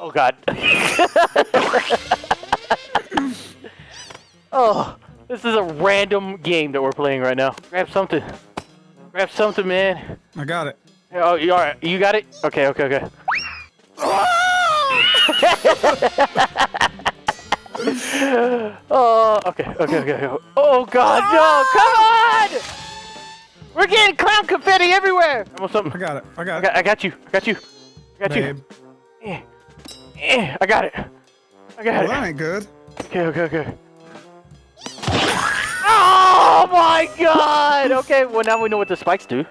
Oh god. Oh, this is a random game that we're playing right now. Grab something. Grab something, man. I got it. Oh, you alright? You got it? Okay, okay, okay. Oh, okay, okay, okay. Oh god, no! Come on! We're getting clown confetti everywhere! I want something. I got it. I got it. I got you. Yeah. Yeah. I got it. I got it. Well, that ain't good. Okay, okay, okay. Oh my god! Okay, well now we know what the spikes do.